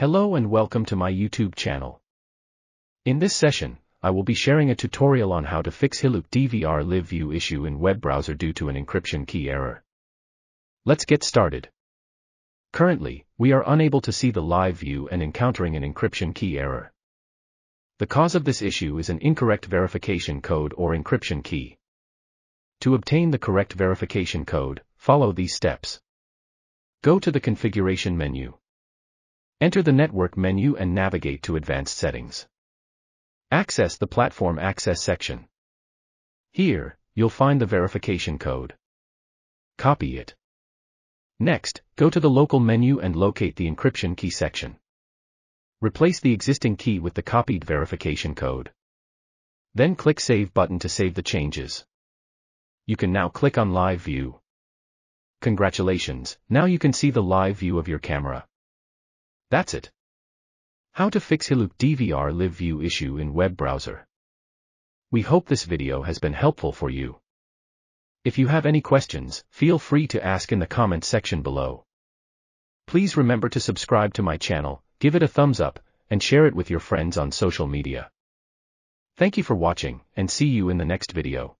Hello and welcome to my YouTube channel. In this session, I will be sharing a tutorial on how to fix HiLook DVR live view issue in web browser due to an encryption key error. Let's get started. Currently, we are unable to see the live view and encountering an encryption key error. The cause of this issue is an incorrect verification code or encryption key. To obtain the correct verification code, follow these steps. Go to the configuration menu. Enter the network menu and navigate to advanced settings. Access the platform access section. Here, you'll find the verification code. Copy it. Next, go to the local menu and locate the encryption key section. Replace the existing key with the copied verification code. Then click Save button to save the changes. You can now click on Live View. Congratulations, now you can see the live view of your camera. That's it. How to fix HiLook DVR live view issue in web browser. We hope this video has been helpful for you. If you have any questions, feel free to ask in the comment section below. Please remember to subscribe to my channel, give it a thumbs up, and share it with your friends on social media. Thank you for watching, and see you in the next video.